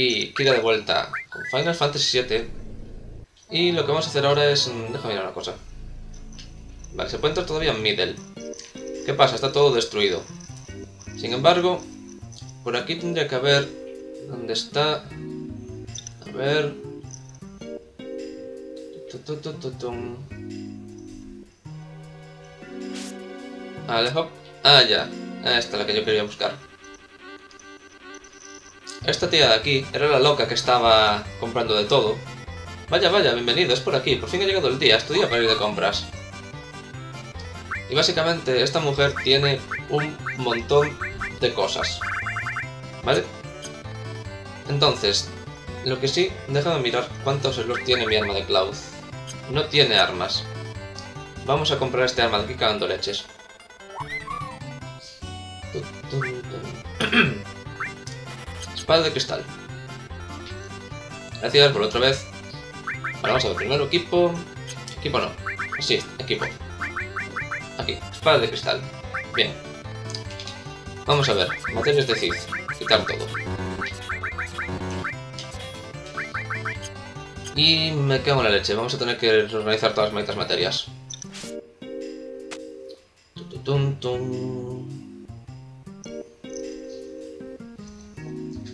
aquí, Kira de vuelta con Final Fantasy VII. Y lo que vamos a hacer ahora es... déjame mirar una cosa. Vale, se puede entrar todavía en Middle. ¿Qué pasa? Está todo destruido. Sin embargo, por aquí tendría que haber... ¿Dónde está? A ver... Vale, hop. Ah, ya. Esta es la que yo quería buscar. Esta tía de aquí era la loca que estaba comprando de todo. Vaya, vaya, bienvenido, es por aquí. Por fin ha llegado el día, es tu día para ir de compras. Y básicamente esta mujer tiene un montón de cosas. ¿Vale? Entonces, lo que sí, déjame mirar cuántos slots tiene mi arma de Cloud. No tiene armas. Vamos a comprar este arma de aquí cagando leches. Espada de cristal. Gracias por otra vez. Ahora vamos a ver primero equipo. Equipo no. Sí, equipo. Aquí, espada de cristal. Bien. Vamos a ver. Materiales de Cid. Quitar todo. Y me cago en la leche. Vamos a tener que reorganizar todas las malditas materias.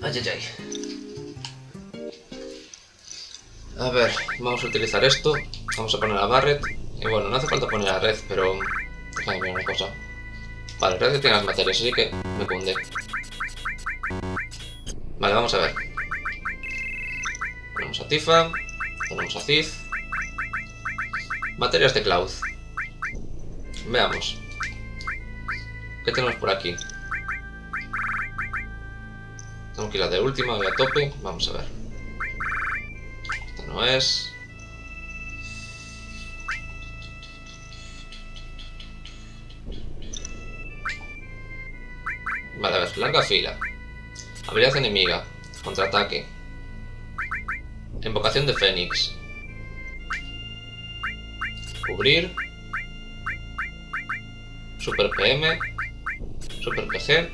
Ay, ay, ay. A ver, vamos a utilizar esto. Vamos a poner a Barret. Y bueno, no hace falta poner a Red, pero... déjame ver una cosa. Vale, Red tiene las materias, así que me cunde. Vale, vamos a ver. Ponemos a Tifa. Ponemos a Cid. Materias de Cloud. Veamos. ¿Qué tenemos por aquí? Tengo que ir a de última, voy a tope. Vamos a ver. Esta no es. Vale, a ver. Larga fila. Habilidad enemiga. Contraataque. Invocación de Fénix. Cubrir. Super PM. Super PC.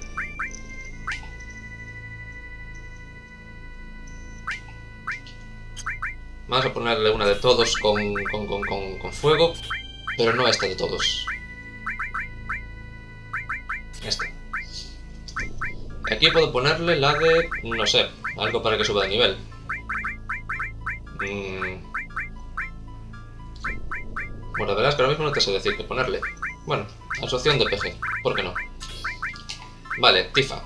Vamos a ponerle una de todos con fuego, pero no esta de todos. Esta. Aquí puedo ponerle la de, no sé, algo para que suba de nivel. Bueno, la verdad es que ahora mismo no te sé decir qué ponerle. Bueno, asociación de PG, ¿por qué no? Vale, Tifa.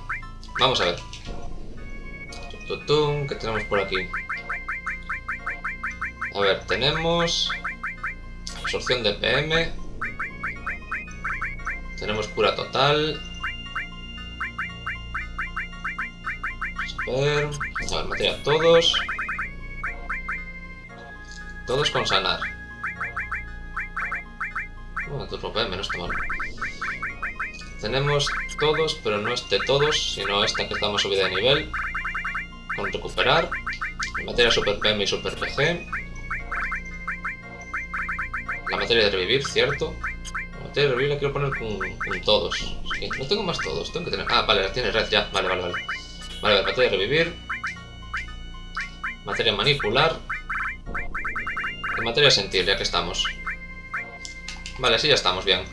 Vamos a ver. ¿Qué tenemos por aquí? A ver, tenemos absorción de PM, tenemos cura total, a ver, materia todos, todos con sanar, bueno, turbo PM no está mal, tenemos todos, pero no este todos, sino esta que está más subida de nivel, con recuperar, materia super PM y super PG, materia de revivir, cierto. La materia de revivir la quiero poner con todos. Sí, no tengo más todos, tengo que tener... Ah, vale, la tiene Red ya. Vale. Vale, materia de revivir. Materia manipular. Y materia sentir, ya que estamos. Vale, así ya estamos, bien.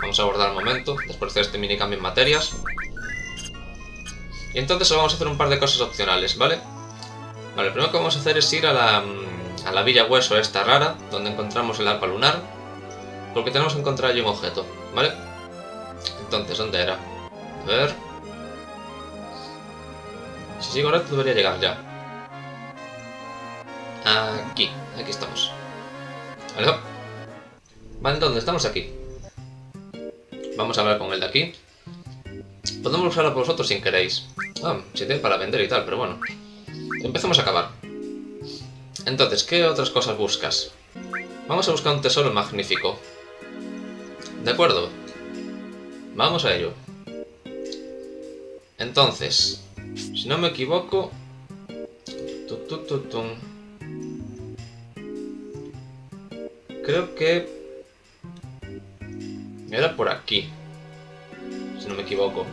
Vamos a abordar el momento, después de este mini cambio en materias. Y entonces vamos a hacer un par de cosas opcionales, ¿vale? Vale, lo primero que vamos a hacer es ir a la Villa Hueso esta rara, donde encontramos el arpa lunar, porque tenemos que encontrar allí un objeto, ¿vale? Entonces, ¿dónde era? A ver... Si sigo ahora debería llegar ya. Aquí, aquí estamos. ¿Vale? Vale, entonces, estamos aquí. Vamos a hablar con el de aquí. Podemos usarlo por vosotros si queréis. Ah, si tiene para vender y tal, pero bueno. Empezamos a acabar. Entonces, ¿qué otras cosas buscas? Vamos a buscar un tesoro magnífico. ¿De acuerdo? Vamos a ello. Entonces, si no me equivoco... Creo que... era por aquí. Si no me equivoco.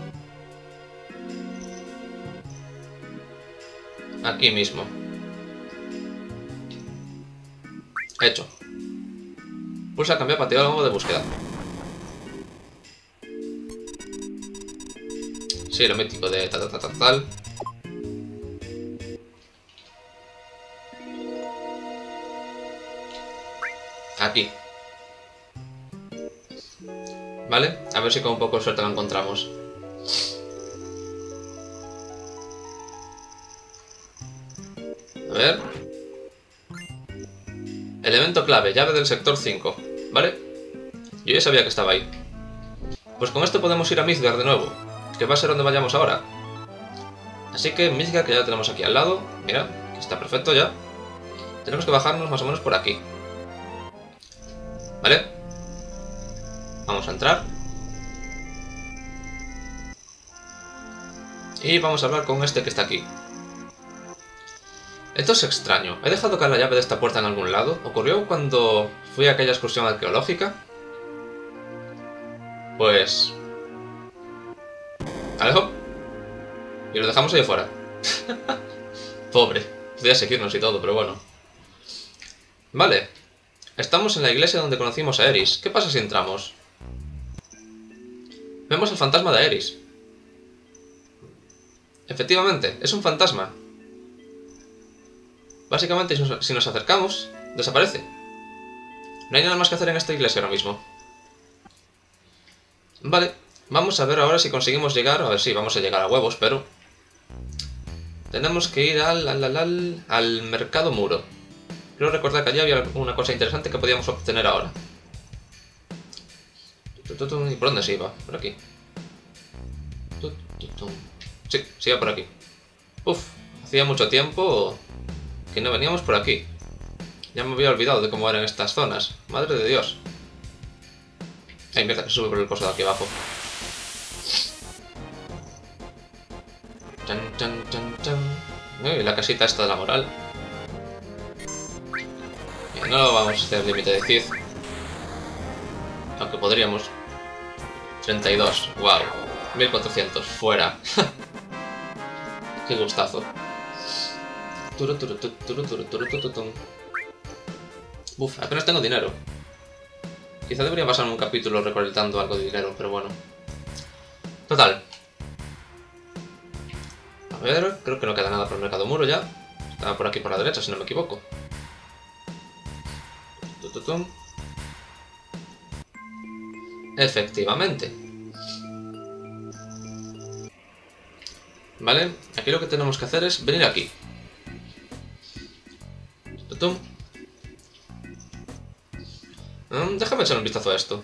Aquí mismo. Hecho. Pulsa cambiar para activar el modo de búsqueda. Sí, lo mítico de tal. Aquí. Vale, a ver si con un poco de suerte lo encontramos. A ver. Elemento clave, llave del sector 5. Vale. Yo ya sabía que estaba ahí. Pues con esto podemos ir a Midgar de nuevo, que va a ser donde vayamos ahora. Así que Midgar, que ya lo tenemos aquí al lado. Mira, que está perfecto ya. Tenemos que bajarnos más o menos por aquí. Vale. Vamos a entrar. Y vamos a hablar con este que está aquí. Esto es extraño. ¿He dejado caer la llave de esta puerta en algún lado? ¿Ocurrió cuando fui a aquella excursión arqueológica? Pues... Alejo. Y lo dejamos ahí fuera. Pobre. Podría seguirnos y todo, pero bueno. Vale. Estamos en la iglesia donde conocimos a Aeris. ¿Qué pasa si entramos? Vemos el fantasma de Aeris. Efectivamente, es un fantasma. Básicamente, si nos acercamos, desaparece. No hay nada más que hacer en esta iglesia ahora mismo. Vale, vamos a ver ahora si conseguimos llegar. A ver si vamos a llegar a huevos, pero... Tenemos que ir al mercado muro. Creo recordar que allí había una cosa interesante que podíamos obtener ahora. ¿Y por dónde se iba? Por aquí. Sí, se iba por aquí. Uf, hacía mucho tiempo que no veníamos por aquí. Ya me había olvidado de cómo eran estas zonas. Madre de Dios. Ay, mierda, que sube por el coso de aquí abajo. Uy, la casita esta de la moral. No lo vamos a hacer límite de Cid. Aunque podríamos. 32, wow. 1400, fuera. Qué gustazo. Uf, apenas tengo dinero. Quizá debería pasar un capítulo recolectando algo de dinero, pero bueno. Total. A ver, creo que no queda nada por el mercado muro ya. Estaba por aquí por la derecha, si no me equivoco. Efectivamente. Vale, aquí lo que tenemos que hacer es venir aquí. Déjame echar un vistazo a esto.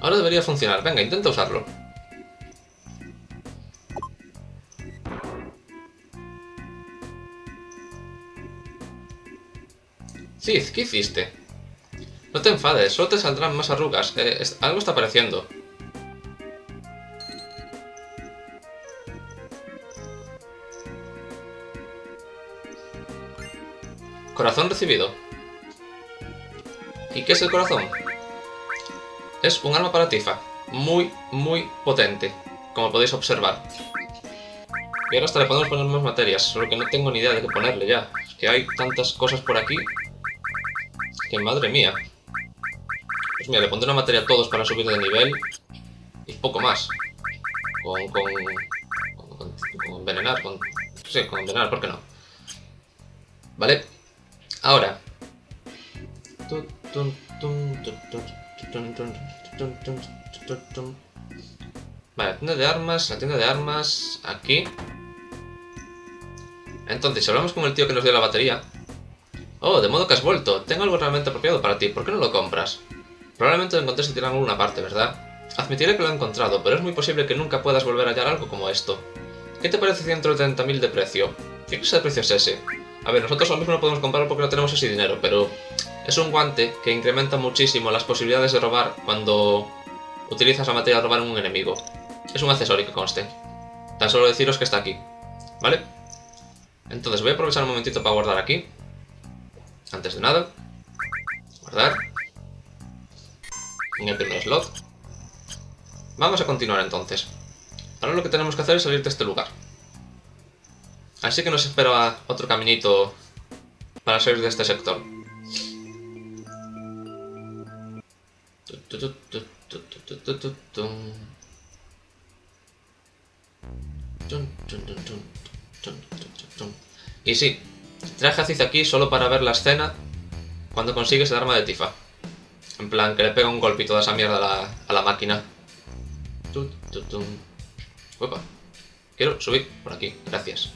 Ahora debería funcionar. Venga, intenta usarlo. Cid, ¿qué hiciste? No te enfades, solo te saldrán más arrugas. Algo está apareciendo. Corazón recibido. ¿Y qué es el corazón? Es un arma para Tifa. Muy, muy potente, como podéis observar. Y ahora hasta le podemos poner más materias, solo que no tengo ni idea de qué ponerle ya. Es que hay tantas cosas por aquí... Que madre mía. Pues mira, le pondré una materia a todos para subir de nivel. Y poco más. Con envenenar. Sí, con envenenar, ¿por qué no? Vale. Ahora. Vale, la tienda de armas. Aquí. Entonces, si hablamos con el tío que nos dio la batería... Oh, de modo que has vuelto. Tengo algo realmente apropiado para ti. ¿Por qué no lo compras? Probablemente lo encontré en alguna parte, ¿verdad? Admitiré que lo he encontrado, pero es muy posible que nunca puedas volver a hallar algo como esto. ¿Qué te parece 130.000 de precio? ¿Qué clase de precio es ese? A ver, nosotros ahora mismo no podemos comprarlo porque no tenemos ese dinero, pero... Es un guante que incrementa muchísimo las posibilidades de robar cuando... Utilizas la materia de robar en un enemigo. Es un accesorio que conste. Tan solo deciros que está aquí. ¿Vale? Entonces voy a aprovechar un momentito para guardar aquí. Antes de nada, guardar en el primer slot. Vamos a continuar entonces. Ahora lo que tenemos que hacer es salir de este lugar. Así que nos espera otro caminito para salir de este sector. Y sí, traje a Cid aquí solo para ver la escena cuando consigues el arma de Tifa. En plan, que le pega un golpito de esa mierda a la máquina. Uepa. Quiero subir por aquí, gracias.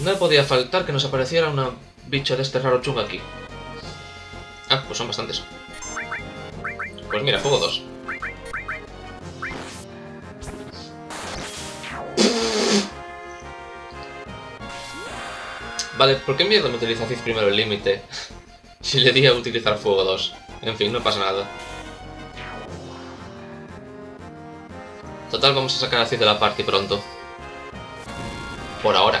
No podía faltar que nos apareciera una bicha de este raro chunga aquí. Ah, pues son bastantes. Pues mira, fuego 2. Vale, ¿por qué mierda me utiliza Cid primero el límite? Si le di a utilizar fuego 2. En fin, no pasa nada. Total, vamos a sacar a Cid de la party pronto. Por ahora.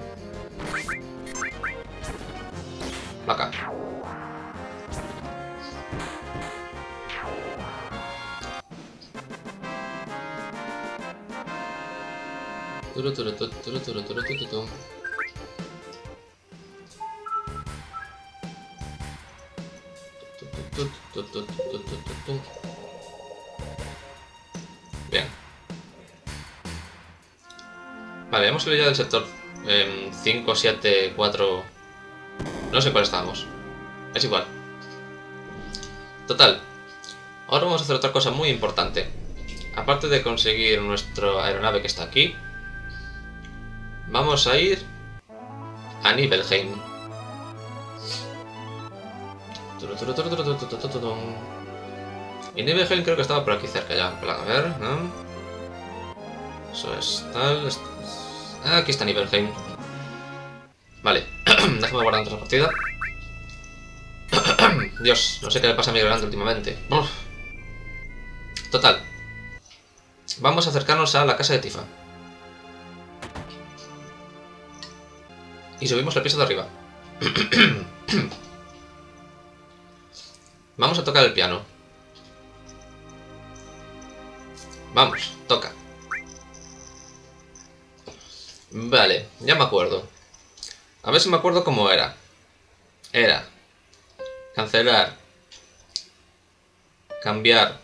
Vaca. Bien. Vale, hemos salido ya del sector 5, 7, 4... No sé cuál estábamos. Es igual. Total. Ahora vamos a hacer otra cosa muy importante. Aparte de conseguir nuestra aeronave que está aquí, vamos a ir a Nibelheim. Y Nibelheim creo que estaba por aquí cerca ya. A ver, ¿no? Eso es tal. Ah, aquí está Nibelheim. Vale, déjame guardar otra partida. Dios, no sé qué le pasa a mi grande últimamente. Uf. Total. Vamos a acercarnos a la casa de Tifa. Y subimos el piso de arriba. Vamos a tocar el piano. Vamos, toca. Vale, ya me acuerdo. A ver si me acuerdo cómo era. Era cancelar, cambiar,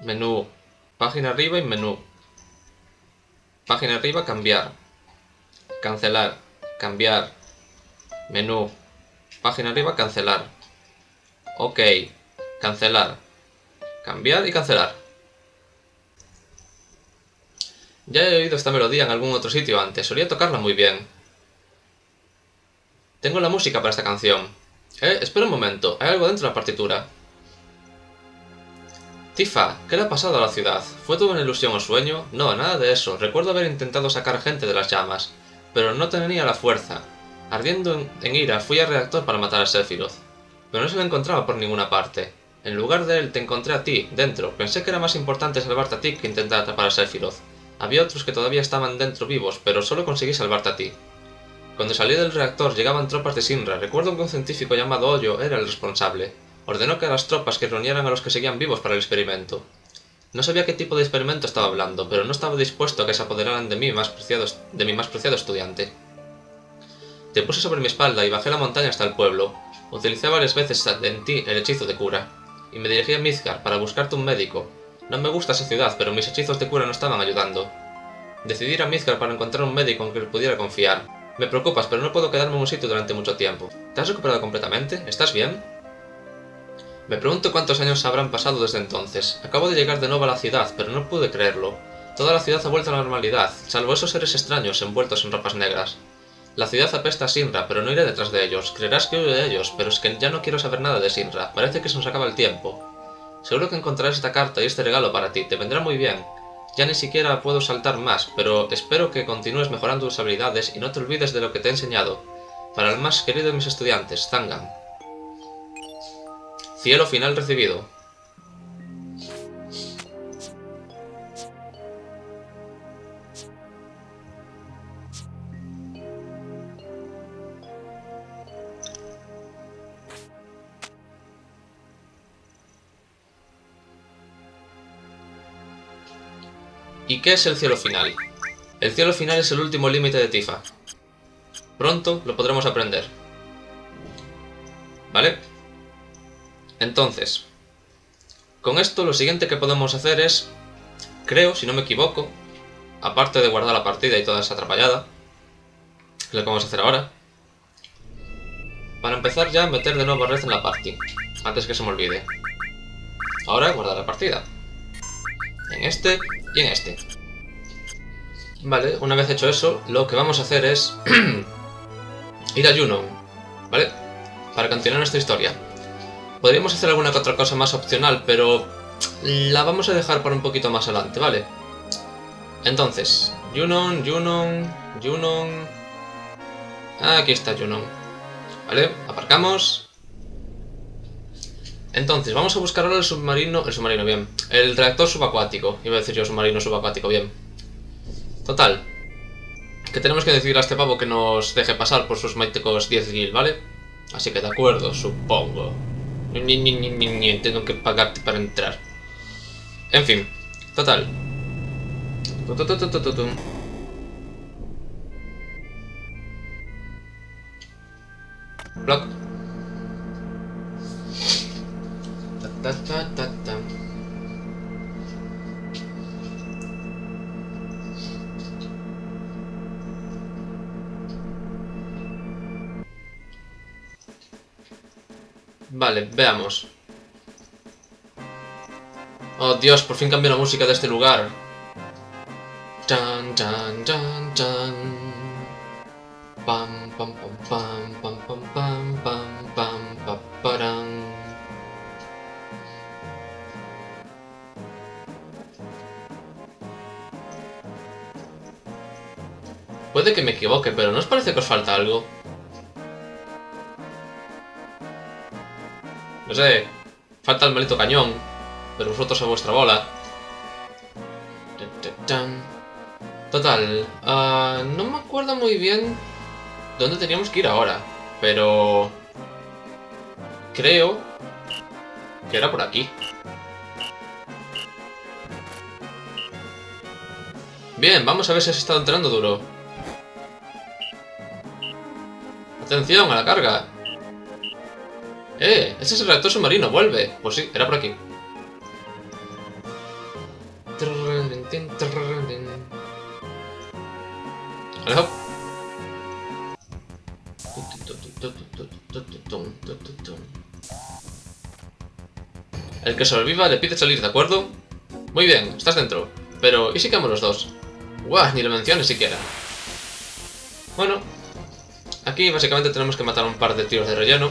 menú, página arriba y menú. Página arriba, cambiar, cancelar, cambiar, menú, página arriba, cancelar, ok, cancelar, cambiar y cancelar. Ya he oído esta melodía en algún otro sitio antes, solía tocarla muy bien. Tengo la música para esta canción. Espera un momento, hay algo dentro de la partitura. Tifa, ¿qué le ha pasado a la ciudad? ¿Fue todo una ilusión o sueño? No, nada de eso, recuerdo haber intentado sacar gente de las llamas. Pero no tenía la fuerza. Ardiendo en ira, fui al reactor para matar a Sephiroth. Pero no se lo encontraba por ninguna parte. En lugar de él, te encontré a ti, dentro. Pensé que era más importante salvarte a ti que intentar atrapar a Sephiroth. Había otros que todavía estaban dentro vivos, pero solo conseguí salvarte a ti. Cuando salí del reactor, llegaban tropas de Shinra. Recuerdo que un científico llamado Hoyo era el responsable. Ordenó que a las tropas que reunieran a los que seguían vivos para el experimento. No sabía qué tipo de experimento estaba hablando, pero no estaba dispuesto a que se apoderaran de mí mi más preciado estudiante. Te puse sobre mi espalda y bajé la montaña hasta el pueblo. Utilicé varias veces en ti el hechizo de cura. Y me dirigí a Midgar para buscarte un médico. No me gusta esa ciudad, pero mis hechizos de cura no estaban ayudando. Decidí ir a Midgar para encontrar un médico en que pudiera confiar. Me preocupas, pero no puedo quedarme en un sitio durante mucho tiempo. ¿Te has recuperado completamente? ¿Estás bien? Me pregunto cuántos años habrán pasado desde entonces. Acabo de llegar de nuevo a la ciudad, pero no pude creerlo. Toda la ciudad ha vuelto a la normalidad, salvo esos seres extraños envueltos en ropas negras. La ciudad apesta a Shinra, pero no iré detrás de ellos. Creerás que huyo de ellos, pero es que ya no quiero saber nada de Shinra. Parece que se nos acaba el tiempo. Seguro que encontrarás esta carta y este regalo para ti. Te vendrá muy bien. Ya ni siquiera puedo saltar más, pero espero que continúes mejorando tus habilidades y no te olvides de lo que te he enseñado. Para el más querido de mis estudiantes, Zangan. Cielo final recibido. ¿Y qué es el cielo final? El cielo final es el último límite de Tifa. Pronto lo podremos aprender. ¿Vale? Entonces, con esto lo siguiente que podemos hacer es, creo, si no me equivoco, aparte de guardar la partida y toda esa atrapallada, que lo que vamos a hacer ahora, para empezar ya a meter de nuevo a Red en la party, antes que se me olvide. Ahora guardar la partida. En este... y en este. Vale, una vez hecho eso, lo que vamos a hacer es ir a Junon, ¿vale? Para continuar nuestra historia. Podríamos hacer alguna otra cosa más opcional, pero la vamos a dejar para un poquito más adelante, ¿vale? Entonces, Junon... Aquí está Junon. ¿Vale? Aparcamos. Entonces, vamos a buscar ahora el submarino, bien. El reactor subacuático. Iba a decir yo submarino subacuático, bien. Total. Que tenemos que decir a este pavo que nos deje pasar por sus mágicos 10 gil, ¿vale? Así que de acuerdo, supongo. Ni tengo que pagarte para entrar. En fin, total. Block. Vale, veamos. Oh Dios, por fin cambió la música de este lugar. Chan, chan, chan, chan. Pam, pam, pam, pam, pam, pam, pam, pam, pam, pam, pam. Puede que me equivoque, pero ¿no os parece que os falta algo? No sé, falta el maldito cañón, pero vosotros a vuestra bola. Total, no me acuerdo muy bien dónde teníamos que ir ahora, pero creo que era por aquí. Bien, vamos a ver si has estado entrenando duro. Atención a la carga. Ese es el reactor submarino, vuelve. Pues sí, era por aquí. Alejo. El que sobreviva le pide salir, ¿de acuerdo? Muy bien, estás dentro. Pero, ¿y si quedamos los dos? ¡Guau! Ni lo menciones siquiera. Bueno, aquí básicamente tenemos que matar un par de tiros de relleno.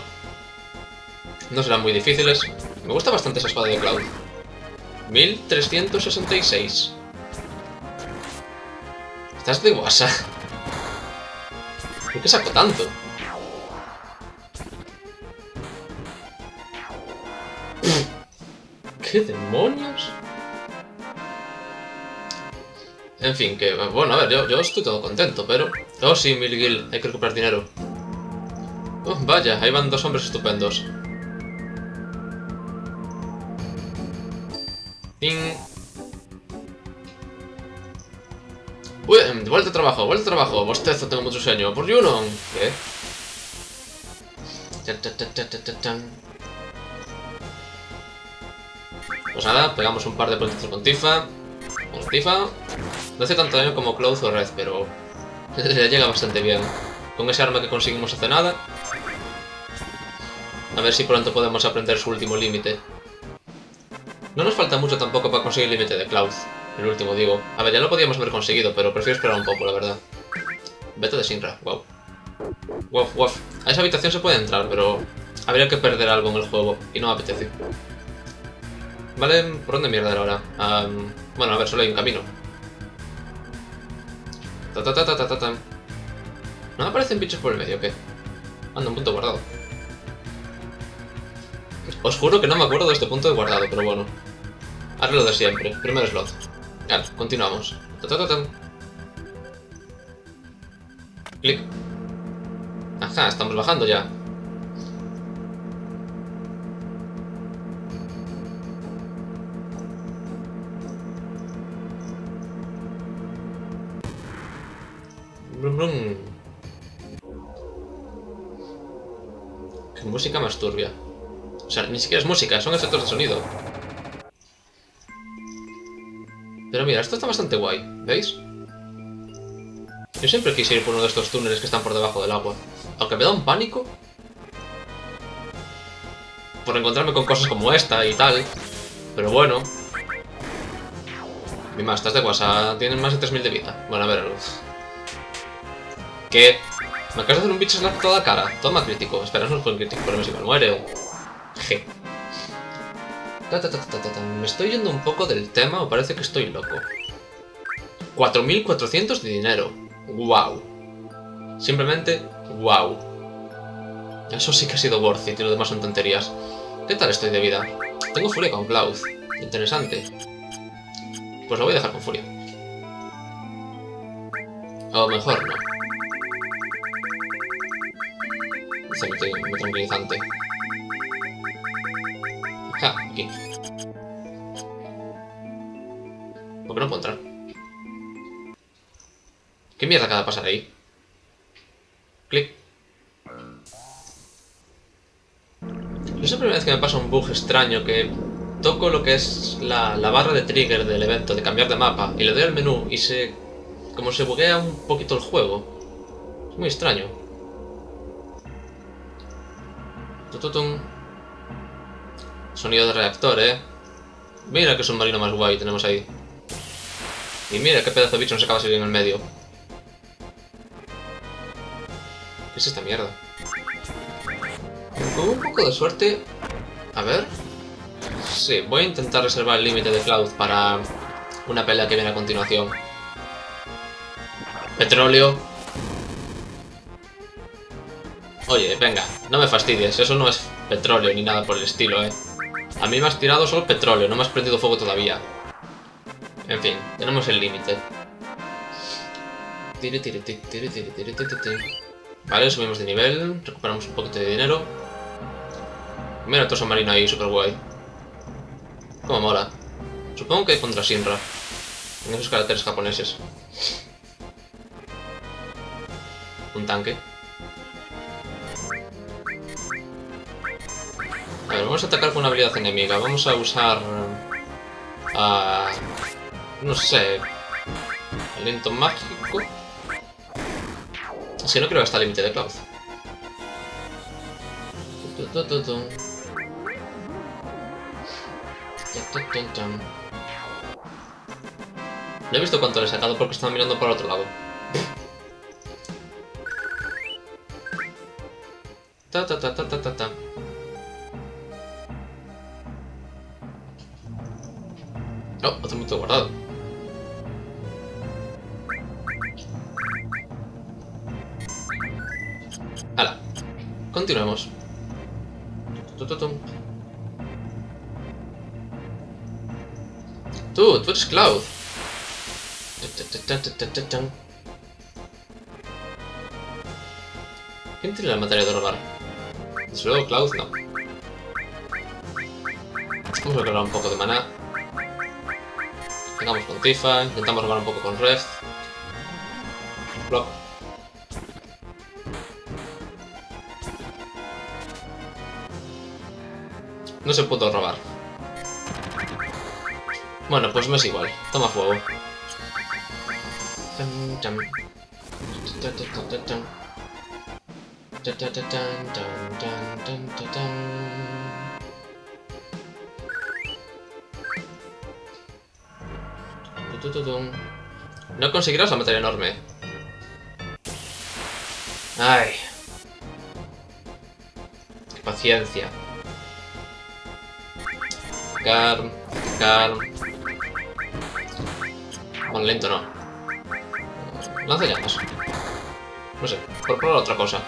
No serán muy difíciles. Me gusta bastante esa espada de Cloud. 1366. Estás de guasa. ¿Por qué saco tanto? ¿Qué demonios? En fin, que bueno, a ver, yo estoy todo contento, pero... Oh sí, 1000 gil, hay que recuperar dinero. Oh, vaya, ahí van dos hombres estupendos. Ding. Uy, vuelta a trabajo, bostezo, tengo mucho sueño. Por Junon. ¿Qué? Pues nada, pegamos un par de puñetazos con Tifa. No hace tanto daño como Cloud o Red, pero le llega bastante bien. Con ese arma que conseguimos hace nada. A ver si pronto podemos aprender su último límite. No nos falta mucho tampoco para conseguir el límite de Cloud. El último, digo. A ver, ya lo podíamos haber conseguido, pero prefiero esperar un poco, la verdad. Beta de Shinra, wow. Wow. A esa habitación se puede entrar, pero habría que perder algo en el juego, y no me apetece. Vale, ¿por dónde mierda era ahora? Bueno, a ver, solo hay un camino. ¿No aparecen bichos por el medio o qué? Anda, un punto guardado. Os juro que no me acuerdo de este punto de guardado, pero bueno. Haré lo de siempre. Primer slot. Vale, continuamos. Clic. Ajá, estamos bajando ya. Brum, brum. Qué música más turbia. O sea, ni siquiera es música, son efectos de sonido. Pero mira, esto está bastante guay, ¿veis? Yo siempre quise ir por uno de estos túneles que están por debajo del agua. Aunque me da un pánico por encontrarme con cosas como esta y tal. Pero bueno. Mi más, estás de guasa. Tienen más de 3000 de vida. Bueno, a ver, luz. ¿Qué? Me acabas de hacer un bicho slap toda la cara. Toma, crítico. Espera, no fue un crítico, pero si me muere o... Je. Me estoy yendo un poco del tema o parece que estoy loco. 4.400 de dinero. Wow. Simplemente, wow. Eso sí que ha sido worth it y lo demás son tonterías. ¿Qué tal estoy de vida? Tengo furia con Cloud. Interesante. Pues lo voy a dejar con furia. O mejor no. Muy tranquilizante. Ja, aquí. ¿Por qué no puedo entrar? ¿Qué mierda acaba de pasar ahí? Clic. Es la primera vez que me pasa un bug extraño que toco lo que es la barra de trigger del evento, de cambiar de mapa, y le doy al menú y se... como se buguea un poquito el juego. Es muy extraño. Tututum. Sonido de reactor, ¿eh? Mira qué submarino más guay tenemos ahí. Y mira qué pedazo de bicho nos acaba de salir en el medio. ¿Qué es esta mierda? Con un poco de suerte... A ver... Sí, voy a intentar reservar el límite de Cloud para una pelea que viene a continuación. Petróleo. Oye, venga, no me fastidies, eso no es petróleo ni nada por el estilo, ¿eh? A mí me has tirado solo petróleo, no me has prendido fuego todavía. En fin, tenemos el límite. Vale, subimos de nivel, recuperamos un poquito de dinero. Mira otro submarino ahí, super guay. Como mola. Supongo que hay contra Shinra. En esos caracteres japoneses. Un tanque. A ver, vamos a atacar con una habilidad enemiga. Vamos a usar... no sé... Aliento mágico. Si no creo que está el límite de Cloud. No he visto cuánto le he sacado porque estaba mirando para el otro lado. Oh, otro punto guardado. Hala. Continuemos. Tú eres Cloud. ¿Quién tiene la materia de robar? Desde luego Cloud no. Vamos a recuperar un poco de maná. Tengamos con Tifa, intentamos robar un poco con Red. Block. No se pudo robar. Bueno, pues me es igual. Toma fuego. No conseguirás la materia enorme. Ay. Qué paciencia. atacar. Con lento no. Lanza llamas. No sé, por probar otra cosa.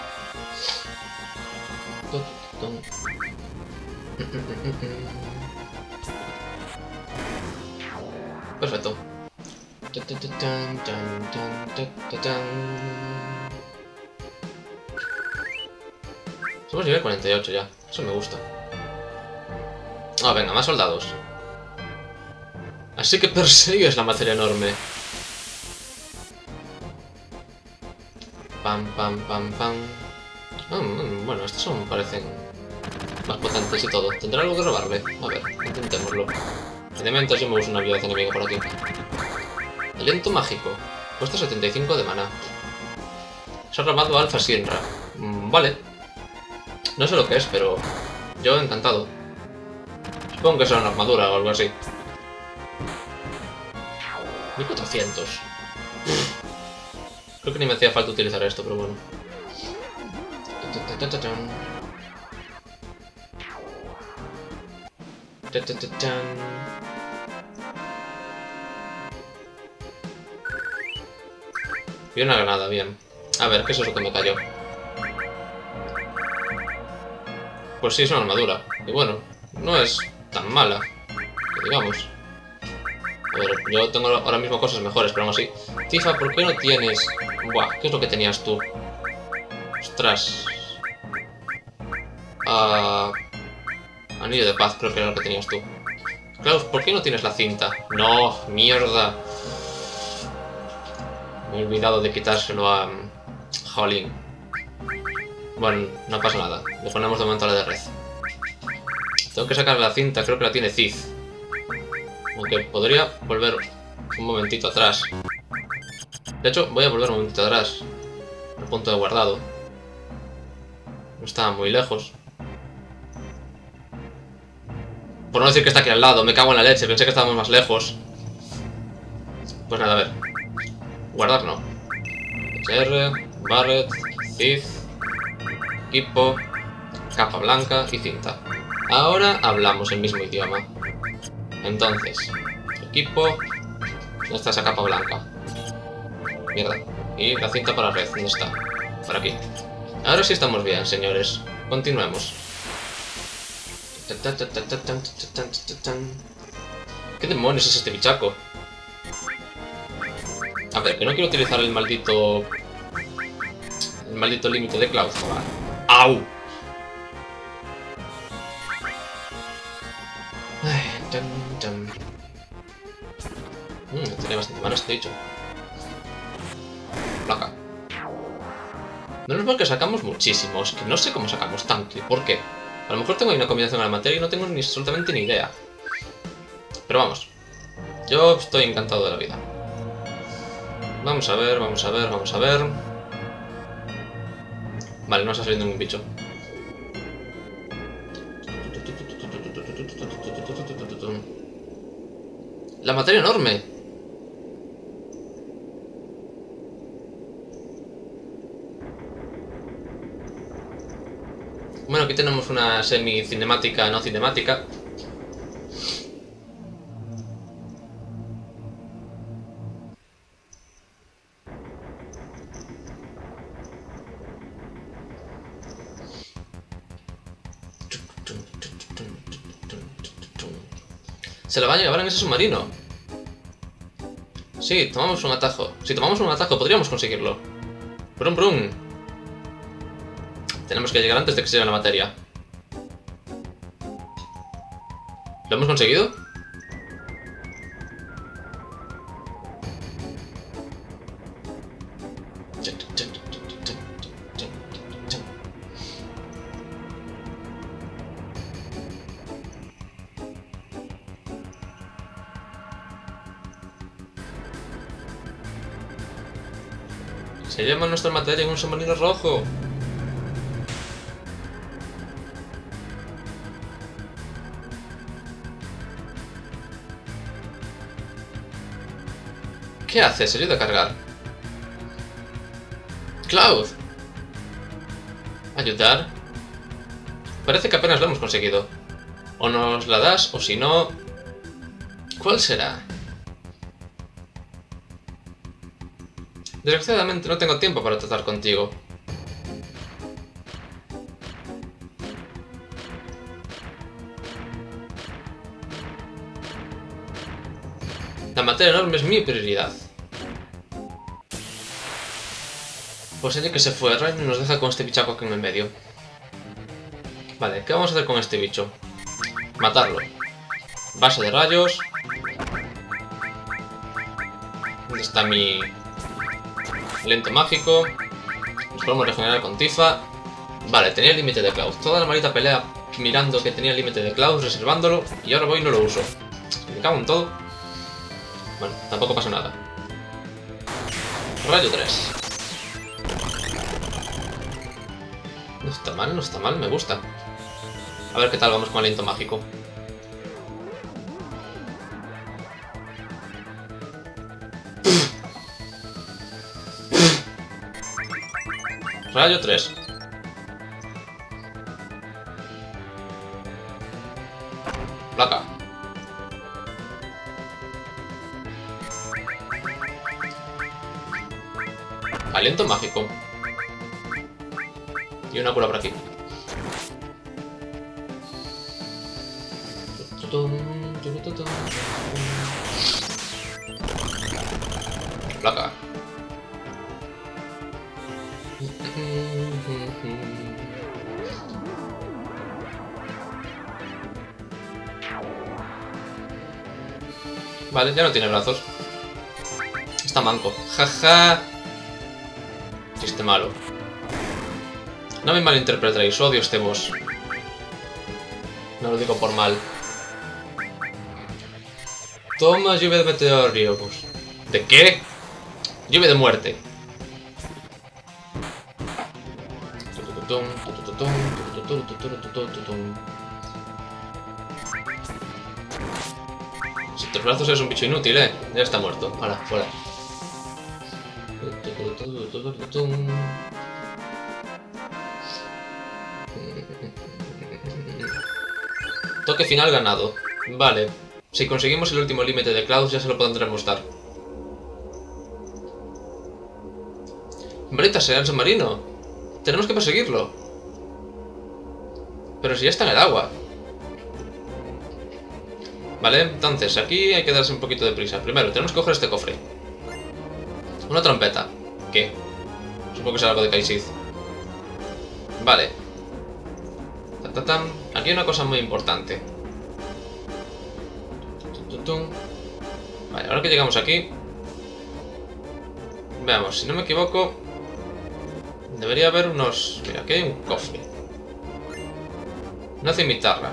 Perfecto. Somos nivel 48 ya, eso me gusta. Ah, venga, más soldados. Así que persigues la materia enorme. Pam, pam, pam, pam. Bueno, estos son, parecen más potentes y todo. ¿Tendrá algo que robarle? A ver, intentémoslo. Elementos, yo me uso una violación enemiga por aquí. Aliento mágico. Cuesta 75 de maná. Se ha robado Alfa Shinra. Vale. No sé lo que es, pero yo encantado. Supongo que será una armadura o algo así. 1400. Creo que ni me hacía falta utilizar esto, pero bueno. Y una granada, bien. A ver, ¿qué es eso que me cayó? Pues sí, es una armadura. Y bueno, no es tan mala, digamos. A ver, yo tengo ahora mismo cosas mejores, pero aún así. Tifa, ¿por qué no tienes...? Buah, ¿qué es lo que tenías tú? Ostras. Anillo de paz, creo que era lo que tenías tú. Cloud, ¿por qué no tienes la cinta? No, mierda. Me he olvidado de quitárselo a... Jolín. Bueno, no pasa nada. Le ponemos de momento a la de Red. Tengo que sacar la cinta, creo que la tiene Cid. Aunque podría volver un momentito atrás. De hecho, voy a volver un momentito atrás. Al punto de guardado. No estaba muy lejos. Por no decir que está aquí al lado, me cago en la leche. Pensé que estábamos más lejos. Pues nada, a ver. Guardar no. HR, Barret, Cid, equipo, capa blanca y cinta. Ahora hablamos el mismo idioma. Entonces, equipo, ¿dónde está esa capa blanca? Mierda. Y la cinta para Red, ¿dónde está? Por aquí. Ahora sí estamos bien, señores. Continuemos. ¿Qué demonios es este bichaco? A ver, que no quiero utilizar el maldito... el maldito límite de Cloud. ¡Au! Tiene bastante manos, te he dicho. Placa. Menos mal que sacamos muchísimos, que no sé cómo sacamos tanto y por qué. A lo mejor tengo ahí una combinación de la materia y no tengo ni absolutamente ni idea. Pero vamos. Yo estoy encantado de la vida. Vamos a ver, vamos a ver, vamos a ver. Vale, no está saliendo ningún bicho. La materia enorme. Bueno, aquí tenemos una semi-cinemática, no cinemática. Se la va a llevar en ese submarino. Sí, tomamos un atajo. Si tomamos un atajo, podríamos conseguirlo. Brum, brum. Tenemos que llegar antes de que se lleve la materia. ¿Lo hemos conseguido? Se llama nuestra materia en un submarino rojo. ¿Qué haces? Ayuda a cargar. ¡Cloud! ¿Ayudar? Parece que apenas lo hemos conseguido. O nos la das, o si no... ¿Cuál será? Desgraciadamente no tengo tiempo para tratar contigo. La materia enorme es mi prioridad. Pues el día que se fue, Red nos deja con este bichaco aquí en el medio. Vale, ¿qué vamos a hacer con este bicho? Matarlo. Vaso de rayos. ¿Dónde está mi lento mágico? Nos podemos regenerar con Tifa. Vale, tenía el límite de Cloud. Toda la maldita pelea mirando que tenía el límite de Cloud, reservándolo, y ahora voy y no lo uso. Me cago en todo. Bueno, tampoco pasa nada. Rayo 3. No está mal, no está mal, me gusta. A ver qué tal vamos con el aliento mágico. Rayo 3. Placa. Aliento mágico. Y una cura por aquí. Placa. Vale, ya no tiene brazos. Está manco. Jaja. Chiste malo. No me malinterpretéis, odio este boss. No lo digo por mal. Toma lluvia de meteoros. ¿De qué? Lluvia de muerte. Si tus brazos eres un bicho inútil, ya está muerto. Ahora, fuera. Toque final ganado. Vale. Si conseguimos el último límite de Cloud ya se lo podremos dar. ¡Brita será el submarino! ¡Tenemos que perseguirlo! Pero si ya está en el agua. Vale, entonces aquí hay que darse un poquito de prisa. Primero, tenemos que coger este cofre. Una trompeta. ¿Qué? Supongo que será algo de Cait Sith. Vale. Aquí hay una cosa muy importante. Vale, ahora que llegamos aquí, veamos, si no me equivoco, debería haber unos... Mira, aquí hay un cofre. No hace imitarla.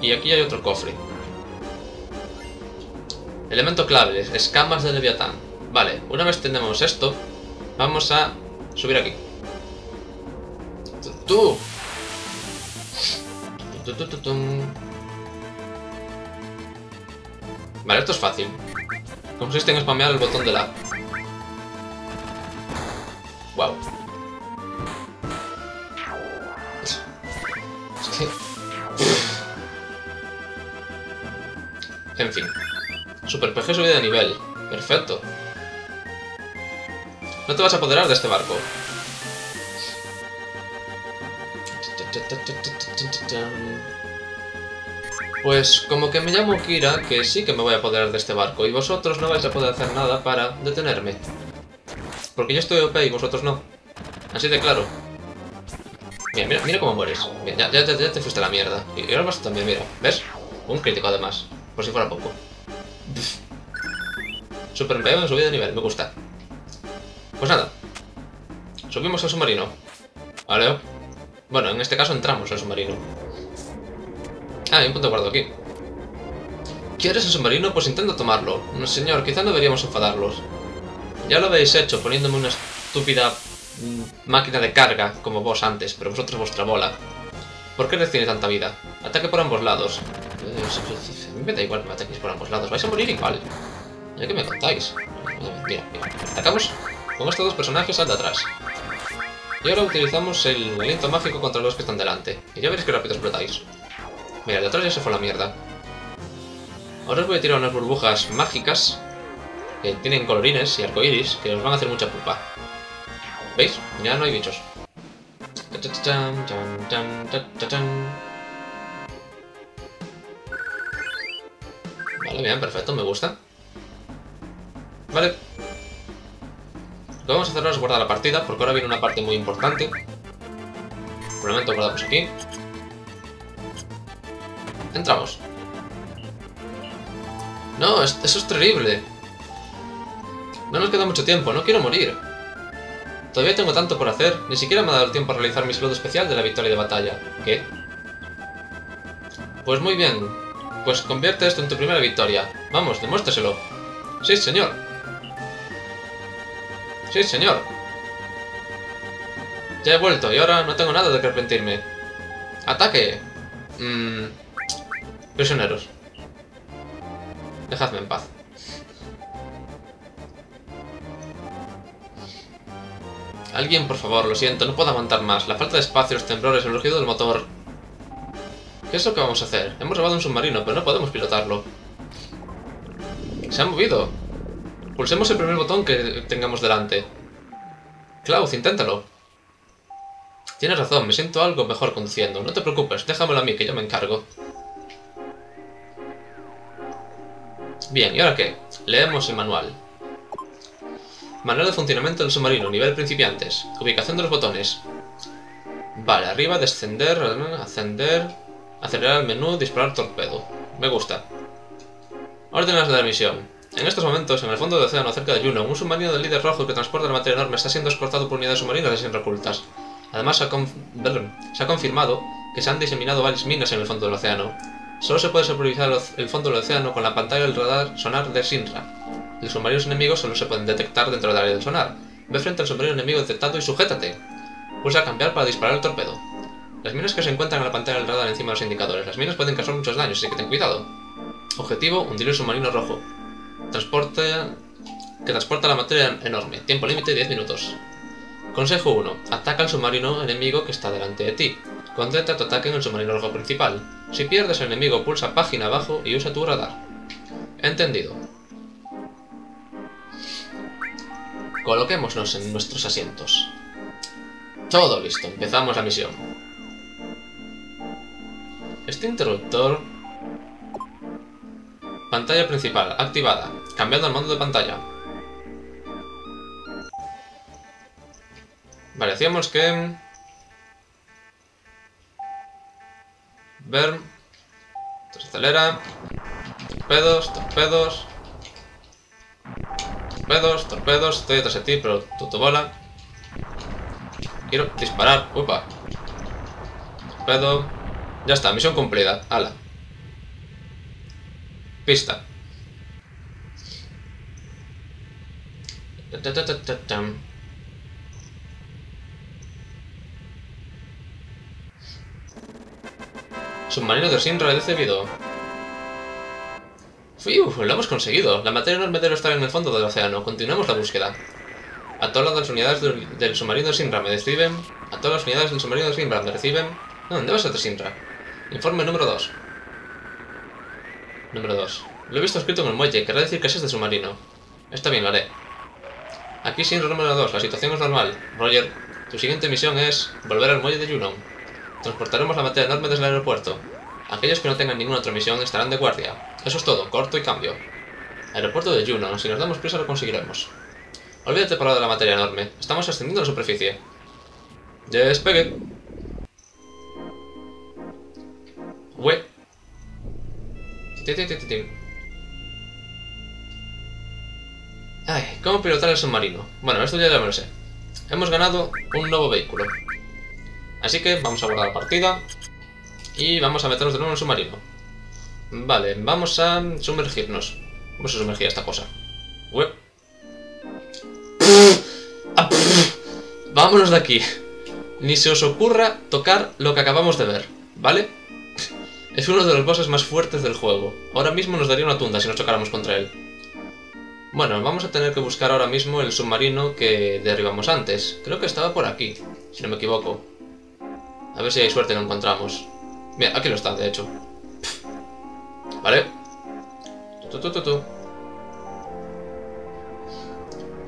Y aquí hay otro cofre. Elemento clave, escamas de Leviatán. Vale, una vez tenemos esto, vamos a subir aquí. ¡Tú! Vale, esto es fácil. Consiste en spamear el botón de la... Wow. Es que... En fin. Super PG subida de nivel. Perfecto. No te vas a apoderar de este barco. Pues como que me llamo Kira, que sí que me voy a apoderar de este barco, y vosotros no vais a poder hacer nada para detenerme. Porque yo estoy OP y vosotros no. Así de claro. Mira, mira, mira cómo mueres. Mira, ya te fuiste a la mierda. Y ahora vas también, mira. ¿Ves? Un crítico además. Por si fuera poco. Super empeñado en subida de nivel, me gusta. Pues nada. Subimos al submarino. ¿Vale? Bueno, en este caso entramos al submarino. Ah, hay un punto de guardo aquí. ¿Quieres el submarino? Pues intento tomarlo. No, señor, quizá no deberíamos enfadarlos. Ya lo habéis hecho poniéndome una estúpida máquina de carga como vos antes, pero vosotros vuestra bola. ¿Por qué recibe tanta vida? Ataque por ambos lados. A mí me da igual que me ataquéis por ambos lados. Vais a morir igual. Ya que me contáis. Mira, mira. Atacamos con estos dos personajes al de atrás. Y ahora utilizamos el aliento mágico contra los que están delante. Y ya veréis que rápido explotáis. Mira, de atrás ya se fue la mierda. Ahora os voy a tirar unas burbujas mágicas que tienen colorines y arcoiris que os van a hacer mucha pupa. ¿Veis? Ya no hay bichos. Vale, bien, perfecto, me gusta. Vale. Lo que vamos a hacer ahora es guardar la partida, porque ahora viene una parte muy importante. Por el momento guardamos aquí. Entramos. No, eso es terrible. No nos queda mucho tiempo, no quiero morir. Todavía tengo tanto por hacer, ni siquiera me ha dado el tiempo a realizar mi saludo especial de la victoria de batalla. ¿Qué? Pues muy bien, pues convierte esto en tu primera victoria. Vamos, demuéstraselo. Sí, señor. Sí, señor. Ya he vuelto y ahora no tengo nada de que arrepentirme. ¡Ataque! Prisioneros. Dejadme en paz. Alguien, por favor, lo siento, no puedo aguantar más. La falta de espacio, los temblores, el rugido del motor... ¿Qué es lo que vamos a hacer? Hemos robado un submarino, pero no podemos pilotarlo. ¡Se ha movido! Pulsemos el primer botón que tengamos delante. Cloud, inténtalo. Tienes razón, me siento algo mejor conduciendo. No te preocupes, déjamelo a mí, que yo me encargo. Bien, ¿y ahora qué? Leemos el manual. Manual de funcionamiento del submarino, nivel principiantes. Ubicación de los botones. Vale, arriba, descender, ascender, acelerar el menú, disparar torpedo. Me gusta. Órdenes de la misión. En estos momentos, en el fondo del océano cerca de Junon, un submarino del líder rojo que transporta la materia enorme está siendo escoltado por unidades submarinas de Shinra ocultas. Además, se ha confirmado que se han diseminado varias minas en el fondo del océano. Solo se puede supervisar el fondo del océano con la pantalla del radar sonar de Shinra. Los submarinos enemigos solo se pueden detectar dentro del área del sonar. Ve frente al submarino enemigo detectado y sujétate. Pulsa cambiar para disparar el torpedo. Las minas que se encuentran en la pantalla del radar encima de los indicadores. Las minas pueden causar muchos daños, así que ten cuidado. Objetivo, hundir el submarino rojo. Transporta la materia enorme. Tiempo límite, 10 minutos. Consejo 1. Ataca al submarino enemigo que está delante de ti. Concentra tu ataque en el submarino rojo principal. Si pierdes al enemigo, pulsa página abajo y usa tu radar. Entendido. Coloquémonos en nuestros asientos. Todo listo, empezamos la misión. Este interruptor... Pantalla principal, activada. Cambiando al mando de pantalla. Vale, decíamos que... Ver... Acelera. Torpedos, torpedos. Torpedos, torpedos. Estoy detrás de ti, pero tú tu bola. Quiero disparar. Upa. Torpedo. Ya está, misión cumplida. Ala. Pista. Submarino de Shinra recibido. ¡Fiu! Lo hemos conseguido. La materia enorme debe estar en el fondo del océano. Continuamos la búsqueda. A todas las unidades del submarino de Shinra me reciben. A todas las unidades del submarino de Shinra me reciben. ¿Dónde vas a Shinra? Informe número 2. Número 2. Lo he visto escrito en el muelle, querrá decir que es este submarino. Está bien, lo haré. Aquí Shinra número 2, la situación es normal. Roger, tu siguiente misión es volver al muelle de Junon. Transportaremos la materia enorme desde el aeropuerto. Aquellos que no tengan ninguna otra misión estarán de guardia. Eso es todo, corto y cambio. Aeropuerto de Junon, si nos damos prisa lo conseguiremos. Olvídate por ahora de la materia enorme, estamos ascendiendo a la superficie. Despegue. Hue. Ay, ¿cómo pilotar el submarino? Bueno, esto ya me lo sé. Hemos ganado un nuevo vehículo. Así que vamos a guardar la partida. Y vamos a meternos de nuevo en el submarino. Vale, vamos a sumergirnos. Vamos a sumergir a esta cosa. Web. Vámonos de aquí. Ni se os ocurra tocar lo que acabamos de ver, ¿vale? Es uno de los bosses más fuertes del juego. Ahora mismo nos daría una tunda si nos chocáramos contra él. Bueno, vamos a tener que buscar ahora mismo el submarino que derribamos antes. Creo que estaba por aquí, si no me equivoco. A ver si hay suerte y lo encontramos. Mira, aquí lo está, de hecho. Vale.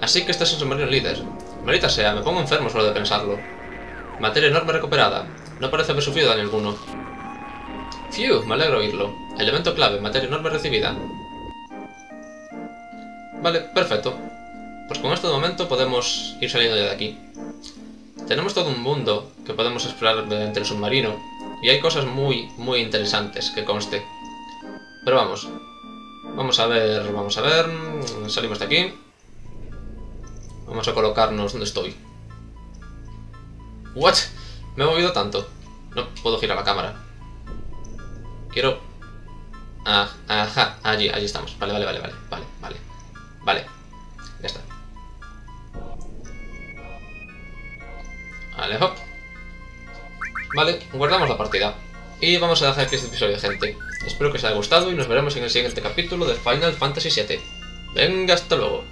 Así que este es el submarino líder. Maldita sea, me pongo enfermo solo de pensarlo. Materia enorme recuperada. No parece haber sufrido daño alguno. Phew, me alegro oírlo. Elemento clave, materia enorme recibida. Vale, perfecto. Pues con esto de momento podemos ir saliendo ya de aquí. Tenemos todo un mundo que podemos explorar mediante el submarino. Y hay cosas muy, muy interesantes, que conste. Pero vamos. Vamos a ver... Salimos de aquí. Vamos a colocarnos donde estoy. ¿What? Me he movido tanto. No puedo girar la cámara. Quiero... Ah, ajá, allí estamos. Vale. Ya está. Vale, hop. Vale, guardamos la partida. Y vamos a dejar aquí este episodio, gente. Espero que os haya gustado y nos veremos en el siguiente capítulo de Final Fantasy VII. Venga, hasta luego.